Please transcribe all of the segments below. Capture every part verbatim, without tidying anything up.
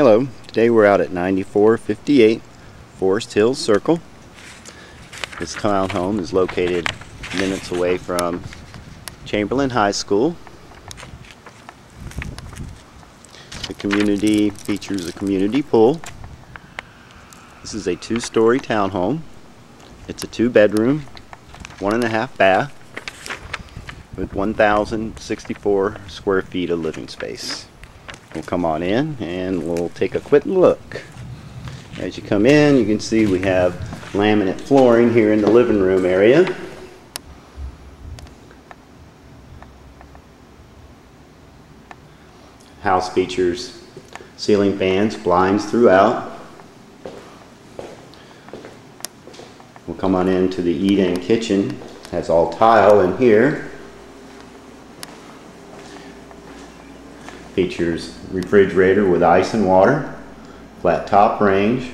Hello, today we're out at ninety-four fifty-eight Forest Hills Circle. This townhome is located minutes away from Chamberlain High School. The community features a community pool. This is a two-story townhome. It's a two-bedroom, one-and-a-half bath with one thousand sixty-four square feet of living space. We'll come on in and we'll take a quick look. As you come in, you can see we have laminate flooring here in the living room area. House features ceiling fans, blinds throughout. We'll come on into the eat-in kitchen. It has all tile in here. Features refrigerator with ice and water, flat top range,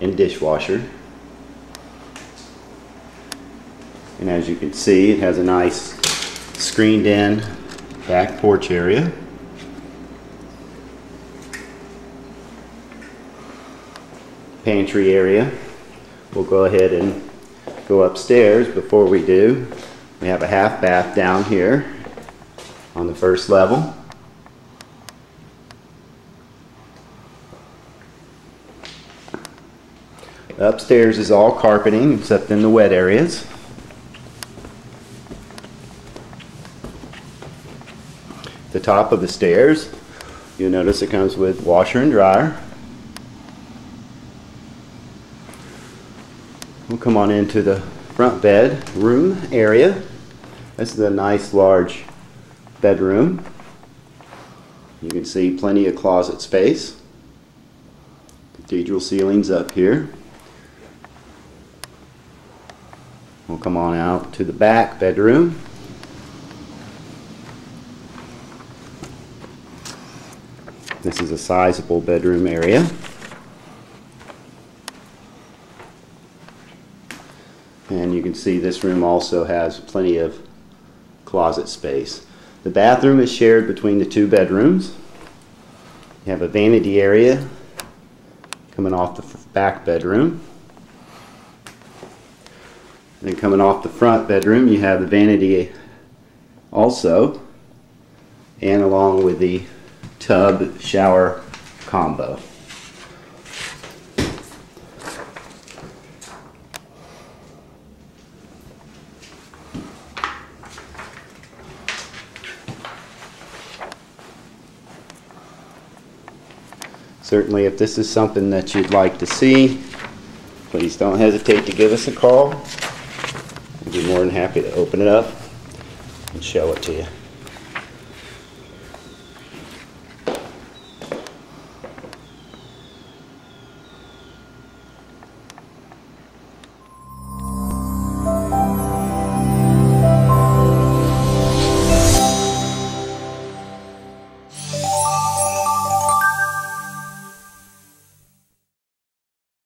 and dishwasher. And as you can see, it has a nice screened in back porch area. Pantry area. We'll go ahead and go upstairs. Before we do, we have a half bath down here on the first level. Upstairs is all carpeting except in the wet areas. The top of the stairs, you'll notice it comes with washer and dryer. We'll come on into the front bedroom area. This is a nice large bedroom. You can see plenty of closet space. Cathedral ceilings up here. We'll come on out to the back bedroom. This is a sizable bedroom area. And you can see this room also has plenty of closet space. The bathroom is shared between the two bedrooms. You have a vanity area coming off the back bedroom. Then coming off the front bedroom, you have the vanity also, and along with the tub shower combo. Certainly, if this is something that you'd like to see, please don't hesitate to give us a call. I'd be more than happy to open it up and show it to you.